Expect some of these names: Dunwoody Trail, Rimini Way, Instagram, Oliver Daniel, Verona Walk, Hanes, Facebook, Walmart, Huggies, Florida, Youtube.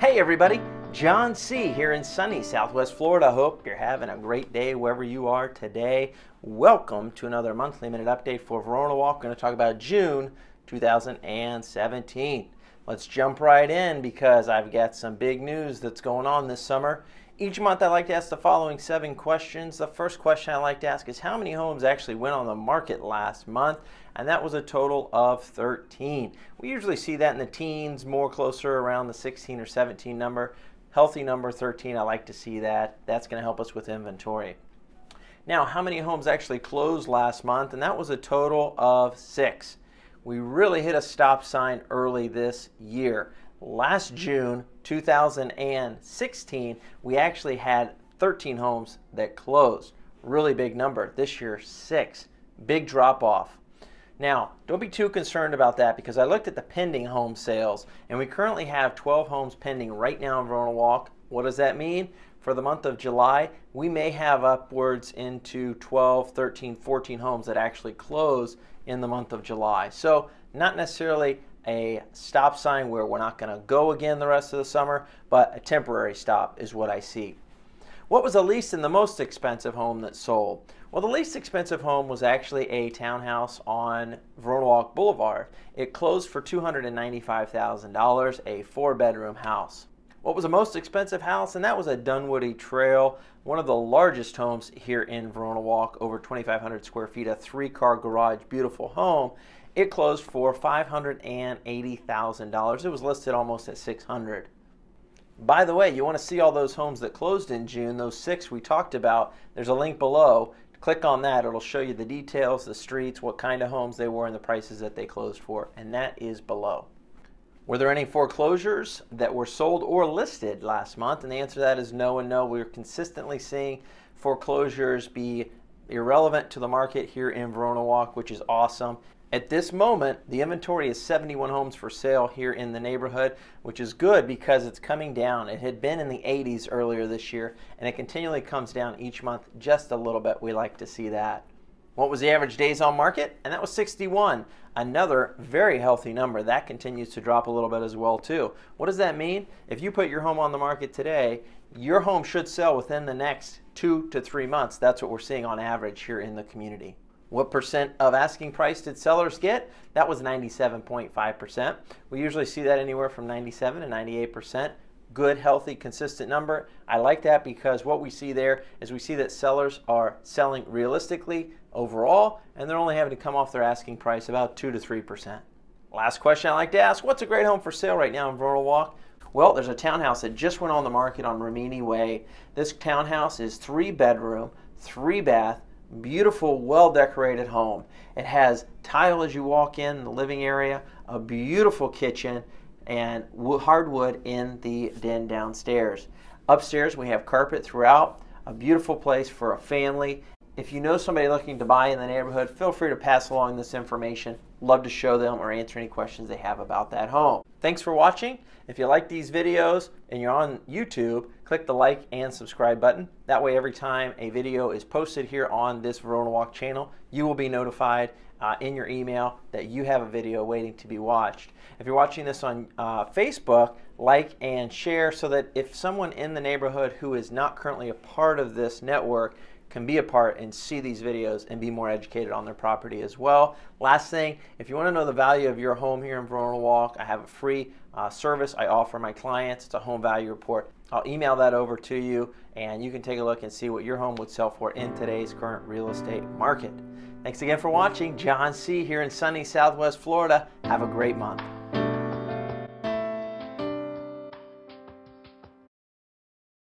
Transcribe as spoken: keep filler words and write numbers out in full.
Hey everybody, John C. here in sunny Southwest Florida. Hope you're having a great day wherever you are today. Welcome to another monthly minute update for Verona Walk. We're going to talk about June two thousand seventeen. Let's jump right in because I've got some big news that's going on this summer. Each month I like to ask the following seven questions. The first question I like to ask is how many homes actually went on the market last month? And that was a total of thirteen. We usually see that in the teens, more closer around the sixteen or seventeen number. Healthy number thirteen, I like to see that. That's going to help us with inventory. Now, how many homes actually closed last month? And that was a total of six. We really hit a stop sign early this year. Last June two thousand sixteen, we actually had thirteen homes that closed. Really big number. This year, six. Big drop off. Now, don't be too concerned about that because I looked at the pending home sales and we currently have twelve homes pending right now in Verona Walk. What does that mean? For the month of July, we may have upwards into twelve, thirteen, fourteen homes that actually close in the month of July. So not necessarily a stop sign where we're not going to go again the rest of the summer, but a temporary stop is what I see. What was the least and the most expensive home that sold? Well, the least expensive home was actually a townhouse on Verona Walk Boulevard. It closed for two hundred ninety-five thousand dollars, a four-bedroom house. What was the most expensive house? And that was a Dunwoody Trail, one of the largest homes here in Verona Walk, over twenty-five hundred square feet, a three-car garage, beautiful home. It closed for five hundred eighty thousand dollars. It was listed almost at six hundred thousand dollars. By the way, you want to see all those homes that closed in June, those six we talked about, there's a link below. Click on that. It'll show you the details, the streets, what kind of homes they were, and the prices that they closed for, and that is below. Were there any foreclosures that were sold or listed last month? And the answer to that is no and no. We're consistently seeing foreclosures be irrelevant to the market here in Verona Walk, which is awesome. At this moment, the inventory is seventy-one homes for sale here in the neighborhood, which is good because it's coming down. It had been in the eighties earlier this year, and it continually comes down each month just a little bit. We like to see that. What was the average days on market? And that was sixty-one. Another very healthy number. That continues to drop a little bit as well too. What does that mean? If you put your home on the market today, your home should sell within the next two to three months. That's what we're seeing on average here in the community. What percent of asking price did sellers get? That was ninety-seven point five percent. We usually see that anywhere from ninety-seven to ninety-eight percent. Good, healthy, consistent number. I like that because what we see there is we see that sellers are selling realistically overall, and they're only having to come off their asking price about two to three percent. Last question I like to ask, what's a great home for sale right now in Verona Walk? Well, there's a townhouse that just went on the market on Rimini Way. This townhouse is three bedroom, three bath, beautiful, well-decorated home. It has tile as you walk in the living area, a beautiful kitchen, and hardwood in the den downstairs. Upstairs, we have carpet throughout, a beautiful place for a family. If you know somebody looking to buy in the neighborhood, feel free to pass along this information. Love to show them or answer any questions they have about that home. Thanks for watching. If you like these videos and you're on YouTube, click the like and subscribe button. That way every time a video is posted here on this Verona Walk channel, you will be notified uh, in your email that you have a video waiting to be watched. If you're watching this on uh, Facebook, like and share so that if someone in the neighborhood who is not currently a part of this network can be a part and see these videos and be more educated on their property as well. Last thing, if you want to know the value of your home here in Verona Walk, I have a free uh, service I offer my clients. It's a home value report. I'll email that over to you and you can take a look and see what your home would sell for in today's current real estate market. Thanks again for watching. John C. here in sunny Southwest Florida. Have a great month.